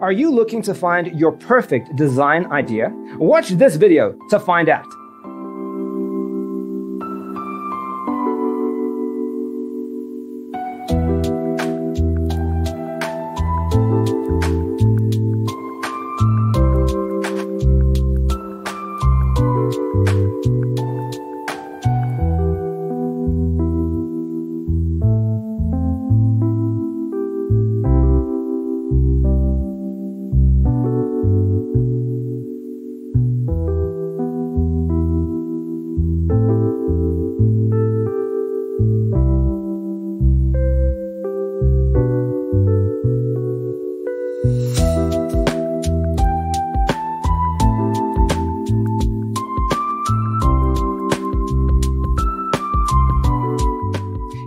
Are you looking to find your perfect design idea? Watch this video to find out.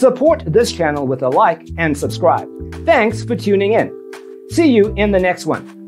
Support this channel with a like and subscribe. Thanks for tuning in. See you in the next one.